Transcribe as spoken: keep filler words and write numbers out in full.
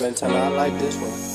But in time, I like this one.